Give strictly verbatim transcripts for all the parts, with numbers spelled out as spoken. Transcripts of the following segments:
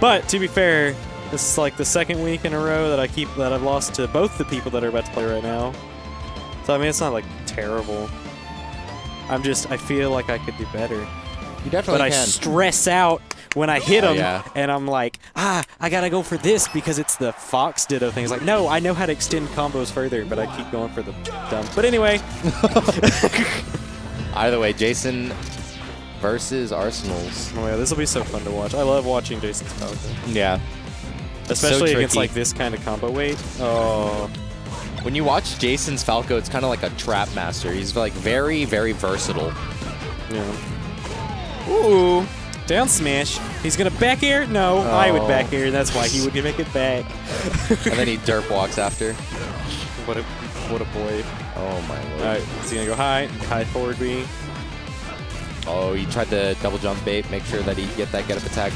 But to be fair, this is like the second week in a row that I keep that I've lost to both the people that are about to play right now. So I mean, it's not like terrible. I'm just I feel like I could do better. You definitely but can. I stress out when I hit them, oh, yeah. and I'm like, ah, I gotta go for this because it's the Fox Ditto thing. It's like, no, I know how to extend combos further, but I keep going for the dumb. But anyway. Either way, Jason versus Arsenals. Oh yeah, this will be so fun to watch. I love watching Jason's Falco. Yeah. Especially so against like this kind of combo weight. Oh. When you watch Jason's Falco, it's kind of like a trap master. He's like very, very versatile. Yeah. Ooh. Down smash. He's going to back air? No, oh. I would back air. That's why he would make it back. And then he derp walks after. What a, what a boy. Oh, my lord. All right, is he going to go high? High forward B. Oh, he tried to double jump bait. Make sure that he get that get-up attack.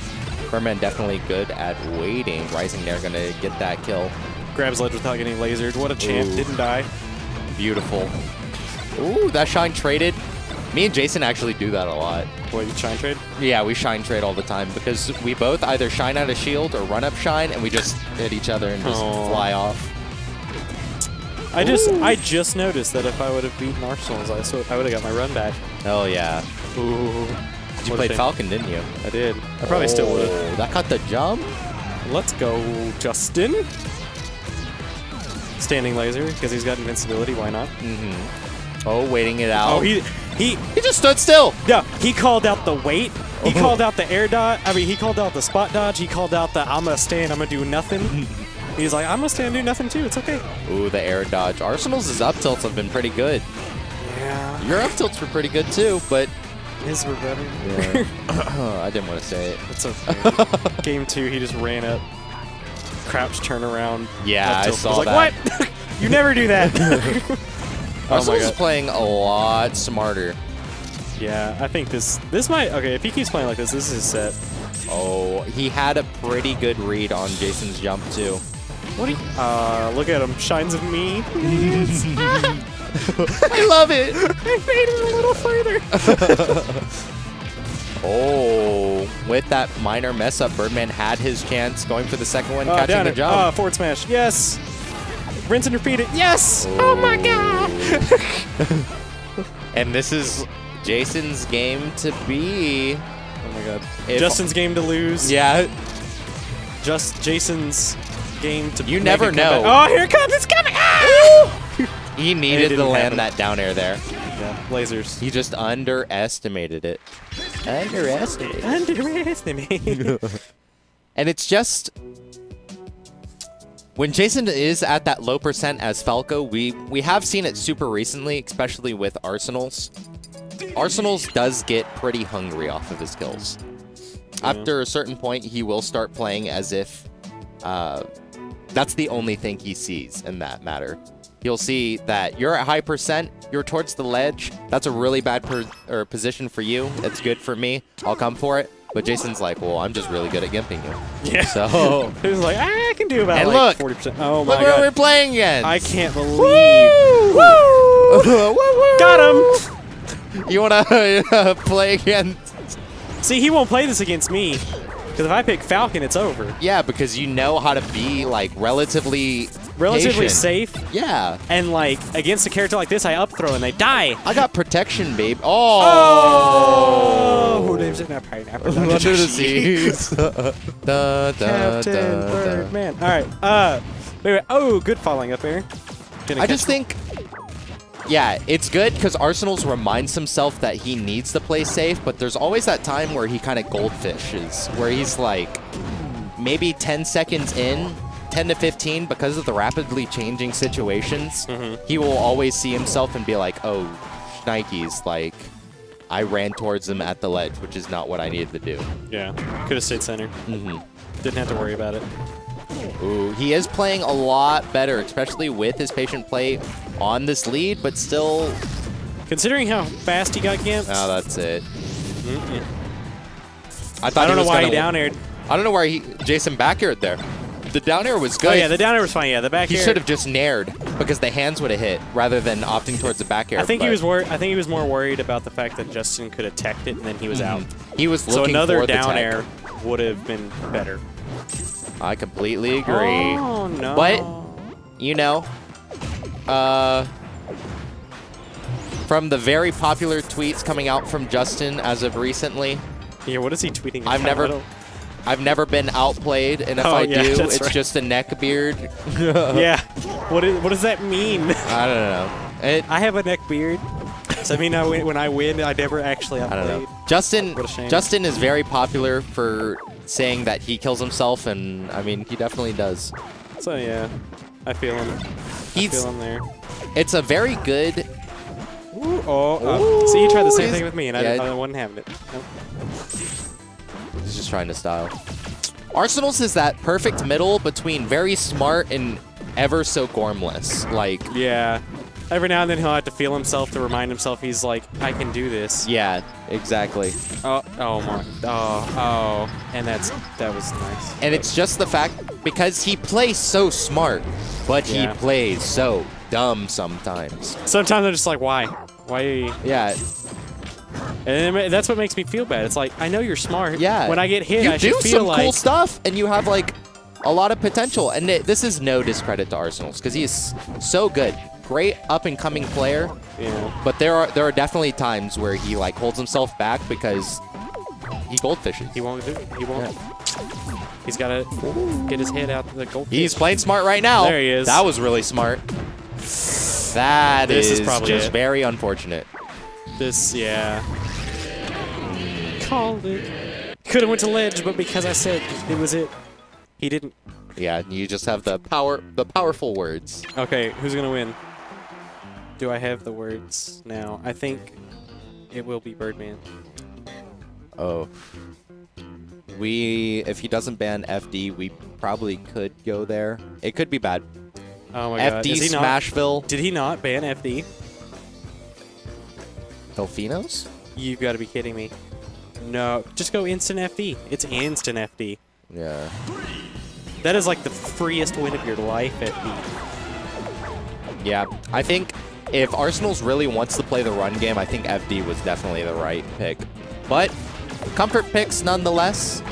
Birdman definitely good at waiting. Rising there going to get that kill. Grabs ledge without getting lasered. What a champ. Ooh. Didn't die. Beautiful. Ooh, that shine traded. Me and Jason actually do that a lot. What, you shine trade? Yeah, we shine trade all the time because we both either shine out a shield or run up shine, and we just hit each other and just Aww. fly off. I Ooh. just I just noticed that if I would have beaten Arsenal's, I, so I would have got my run back. Hell yeah. Ooh. You played Falcon, didn't you? I did. I probably oh, still would have. That caught the jump. Let's go, Justin. Standing laser because he's got invincibility. Why not? Mm-hmm. Oh, waiting it out. Oh, he... He, he just stood still. No, he called out the weight. He called out the air dodge. I mean, he called out the spot dodge. He called out the I'm going to stand, I'm going to do nothing. He's like, I'm going to stand and do nothing too. It's okay. Ooh, the air dodge. Arsenal's his up tilts have been pretty good. Yeah. Your up tilts were pretty good too, but... His were better. Yeah. I didn't want to say it. It's okay. Game two, he just ran up. Crouch turn around. Yeah, I saw I was that. like, what? You never do that. Arsenal's oh playing a lot smarter. Yeah, I think this this might... Okay, if he keeps playing like this, this is his set. Oh, he had a pretty good read on Jason's jump, too. What do you... Uh, look at him. Shines of me. I love it. I made it a little further. Oh, with that minor mess-up, Birdman had his chance going for the second one, uh, catching down the it. jump. Uh, forward smash. Yes. Rinse and repeat it. Yes! Oh, oh my god! And this is Jason's game to be. Oh my god. If Justin's game to lose. Yeah. Just Jason's game to You never know. Oh, here it comes. It's coming. Ah! He needed to land happen. that down air there. Yeah, lasers. He just underestimated it. Underestimated. Underestimated. And it's just... When Jason is at that low percent as Falco, we, we have seen it super recently, especially with Arsenals. Arsenals does get pretty hungry off of his kills. Yeah. After a certain point, he will start playing as if uh, that's the only thing he sees in that matter. You'll see that you're at high percent, you're towards the ledge, that's a really bad per or position for you, that's good for me, I'll come for it. But Jason's like, well, I'm just really good at gimping you. Yeah. So he's like, ah, I can do about and like look, forty percent. Oh my look god. Look where we're playing against. I can't believe. Woo! Woo! Woo! Got him. You want to uh, play against? See, he won't play this against me because if I pick Falcon, it's over. Yeah, because you know how to be like relatively. Relatively safe. Yeah. And like against a character like this, I up throw and they die. I got protection, babe. Oh. Oh. Who names it now? Pineapple. Under the seas. da, da, Captain da, Birdman. Da. All right. Uh. Wait, wait. Oh, good following up air. I just him. think. Yeah, it's good because Arsenal's reminds himself that he needs to play safe, but there's always that time where he kind of goldfishes, where he's like, maybe ten seconds in. ten to fifteen, because of the rapidly changing situations, mm-hmm. he will always see himself and be like, oh, shnikes, like, I ran towards him at the ledge, which is not what I needed to do. Yeah, could have stayed center. Mm-hmm. Didn't have to worry about it. Ooh, he is playing a lot better, especially with his patient play on this lead, but still... Considering how fast he got gimped. Oh, that's it. Mm-mm. I, thought I don't he know why gonna... he down-aired. I don't know why he... Jason back-aired there. The down air was good. Oh yeah, the down air was fine. Yeah, the back he air. He should have just naired because the hands would have hit rather than opting towards the back air. I think but. he was worried. I think he was more worried about the fact that Justin could have teched it and then he was mm-hmm. out. He was looking so another for down the tech. air would have been better. I completely agree. Oh, no. But, you know, uh, from the very popular tweets coming out from Justin as of recently. Yeah, what is he tweeting? I've never, little? I've never been outplayed, and if oh, I yeah, do, it's right. just a neck beard. Yeah. What is, what does that mean? I don't know. It, I have a neck beard. Does that mean I win, when I win, I never actually outplayed? I don't know. Justin, Justin is very popular for saying that he kills himself, and I mean, he definitely does. So yeah, I feel him. He's, I feel him there. It's a very good. Ooh, oh, uh, see, you tried the same thing with me, and yeah, I, I wasn't having it. Nope. He's just trying to style. Arsenal's is that perfect middle between very smart and ever so gormless. Like yeah. Every now and then he'll have to feel himself to remind himself he's like, I can do this. Yeah, exactly. Oh, oh my, oh, oh, and that's that was nice. And it's just the fact because he plays so smart, but yeah. he plays so dumb sometimes. Sometimes I'm just like, why, why? Are you? Yeah. And that's what makes me feel bad. It's like I know you're smart. Yeah. When I get hit, you I do should feel some like cool stuff, and you have like a lot of potential. And it, this is no discredit to Arsenal's because he is so good. Great up-and-coming player, yeah. but there are there are definitely times where he like holds himself back because he goldfishes. He won't do. He won't. Yeah. He's gotta get his head out of the goldfish. He's playing smart right now. There he is. That was really smart. That this is, is probably just it. very unfortunate. This, yeah. Called it. Could have went to ledge, but because I said it was it, he didn't. Yeah, you just have the power, the powerful words. Okay, who's gonna win? Do I have the words now? I think it will be Birdman. Oh. We, if he doesn't ban F D, we probably could go there. It could be bad. Oh my god. F D Smashville. Did he not ban F D? Delfino's? You've got to be kidding me. No, just go instant F D. It's instant F D. Yeah. That is like the freest win of your life at F D. Yeah, I think if Arsenal's really wants to play the run game, I think F D was definitely the right pick. But comfort picks nonetheless.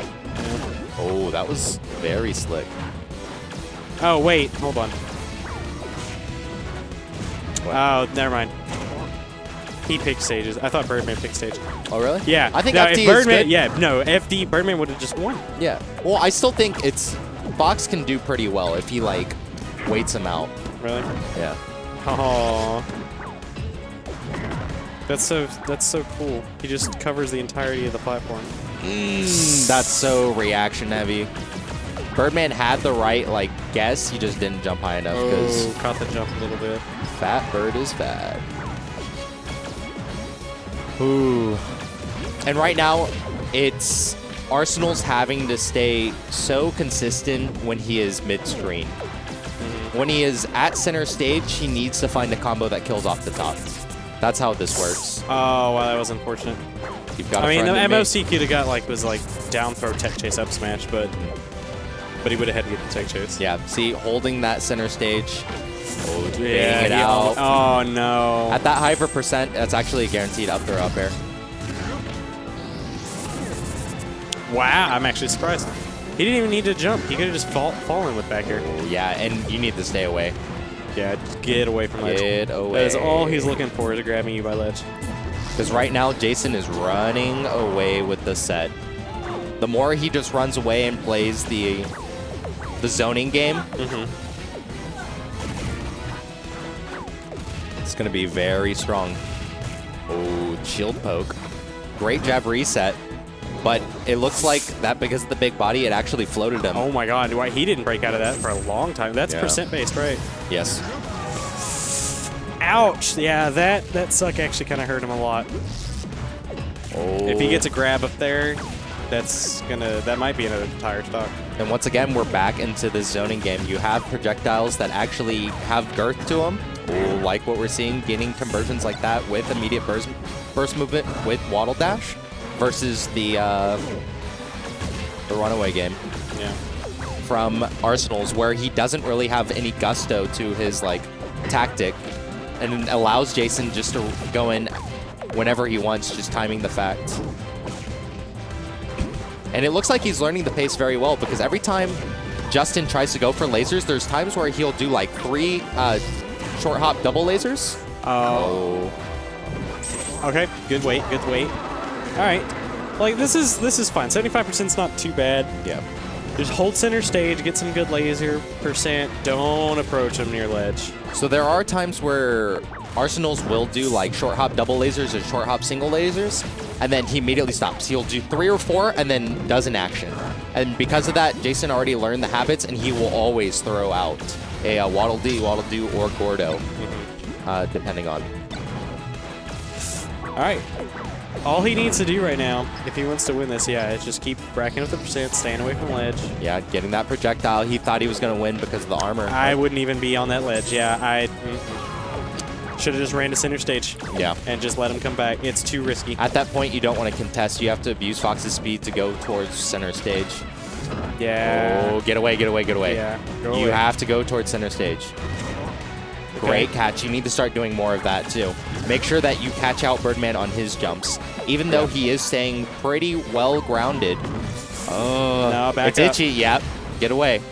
Oh, that was very slick. Oh, wait. Hold on. What? Oh, never mind. He picked stages. I thought Birdman picked stages. Oh, really? Yeah. I think no, F D if Birdman, is good. Yeah, no, F D, Birdman would have just won. Yeah. Well, I still think it's... Fox can do pretty well if he, like, waits him out. Really? Yeah. Oh, that's so that's so cool. He just covers the entirety of the platform. Mm, that's so reaction heavy. Birdman had the right like guess. He just didn't jump high enough. Oh, caught the jump a little bit. Fat bird is bad. Ooh. And right now, it's Arsenal's having to stay so consistent when he is midstream. When he is at center stage, he needs to find a combo that kills off the top. That's how this works. Oh, wow, that was unfortunate. You've got I mean, the M O C could have got, like, was, like, down throw tech chase up smash, but but he would have had to get the tech chase. Yeah, see, holding that center stage. Oh, yeah, yeah. It out. Oh, no. At that hyper percent, that's actually a guaranteed up throw up air. Wow, I'm actually surprised. He didn't even need to jump. He could have just fall, fallen with back air. Yeah, and you need to stay away. Yeah, get away from ledge. Get away. That is all he's looking for is grabbing you by ledge. Because right now, Jason is running away with the set. The more he just runs away and plays the the zoning game, mm-hmm. it's going to be very strong. Oh, shield poke. Great jab reset. But it looks like that because of the big body, it actually floated him. Oh my god, why he didn't break out of that for a long time. That's yeah. percent based, right? Yes. Ouch! Yeah, that, that suck actually kind of hurt him a lot. Oh. If he gets a grab up there, that's gonna, that might be another tire stock. And once again, we're back into this zoning game. You have projectiles that actually have girth to them. Ooh, like what we're seeing, getting conversions like that with immediate burst, burst movement with Waddle Dash. Versus the uh, the runaway game yeah. from Arsenal's, where he doesn't really have any gusto to his like tactic, and allows Jason just to go in whenever he wants, just timing the fact. And it looks like he's learning the pace very well, because every time Justin tries to go for lasers, there's times where he'll do like three uh, short hop double lasers. Oh. Okay, good wait, good wait. All right. Like, this is this is fine. seventy-five percent's not too bad. Yeah. Just hold center stage, get some good laser percent. Don't approach them near ledge. So there are times where Arsenals will do like short hop double lasers or short hop single lasers, and then he immediately stops. He'll do three or four and then does an action. And because of that, Jason already learned the habits, and he will always throw out a uh, Waddle Dee, Waddle Doo, or Gordo, uh, depending on. All right. All he needs to do right now, if he wants to win this, yeah, is just keep racking up the percent, staying away from ledge. Yeah, getting that projectile. He thought he was going to win because of the armor. I wouldn't even be on that ledge. Yeah, I should have just ran to center stage. Yeah. And just let him come back. It's too risky. At that point, you don't want to contest. You have to abuse Fox's speed to go towards center stage. Yeah. Oh, get away, get away, get away. Yeah, go away. You have to go towards center stage. Okay. Great catch. You need to start doing more of that, too. Make sure that you catch out Birdman on his jumps, even though he is staying pretty well grounded. Oh, no, back it's up. Itchy. Yep. Get away.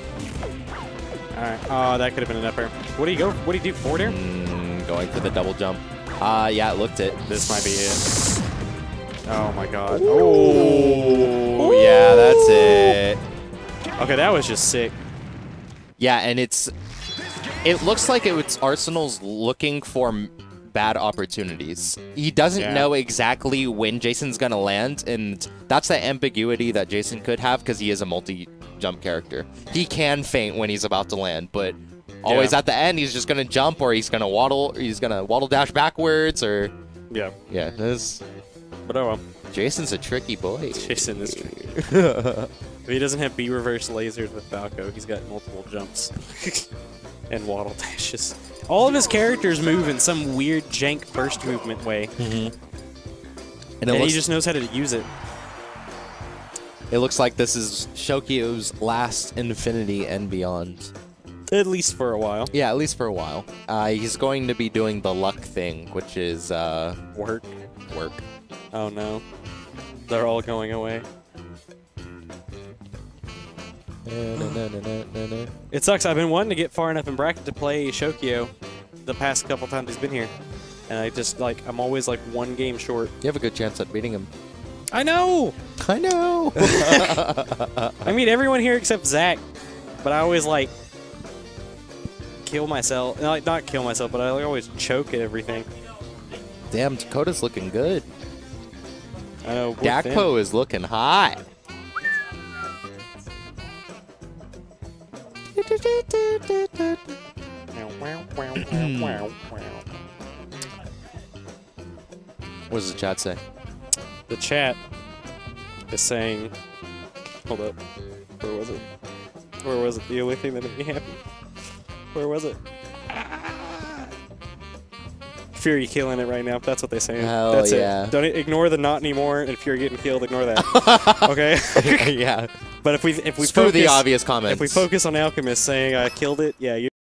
All right. Oh, that could have been an upper. What do you go? What do you do? Forward air? Mm, going for the double jump. Uh, yeah, it looked it. This might be it. Oh, my God. Oh, yeah, that's it. Okay, that was just sick. Yeah, and it's... It looks like it's Arsenal's looking for bad opportunities. He doesn't yeah. know exactly when Jason's going to land, and that's the ambiguity that Jason could have, because he is a multi-jump character. He can faint when he's about to land, but always yeah. at the end, he's just going to jump, or he's going to waddle, or he's going to waddle dash backwards, or... Yeah. Yeah. This... But oh well. Jason's a tricky boy. Jason is tricky. If he doesn't have B-reverse lasers with Falco, he's got multiple jumps. And waddle dashes. All of his characters move in some weird jank burst movement way. Mm-hmm. And, it and looks, he just knows how to use it. It looks like this is Shokyo's last Infinity and Beyond. At least for a while. Yeah, at least for a while. Uh, he's going to be doing the luck thing, which is... Uh, work. Work. Oh, no. They're all going away. It sucks. I've been wanting to get far enough in bracket to play Shokyo the past couple times he's been here. And I just, like, I'm always, like, one game short. You have a good chance at beating him. I know! I know! I mean, everyone here except Zach. But I always, like, kill myself. No, like, not kill myself, but I like, always choke at everything. Damn, Dakota's looking good. I know. Gakpo is looking hot. What does the chat say? The chat is saying, hold up, where was it? Where was it? The only thing that made me happy. Where was it? Ah. Fear you killing it right now. That's what they say. Hell That's yeah. it. Don't ignore the not anymore. And if you're getting killed, ignore that. Okay. Yeah. But if we if we Screw focus, the obvious comments. If we focus on Alchemist saying I killed it, yeah. You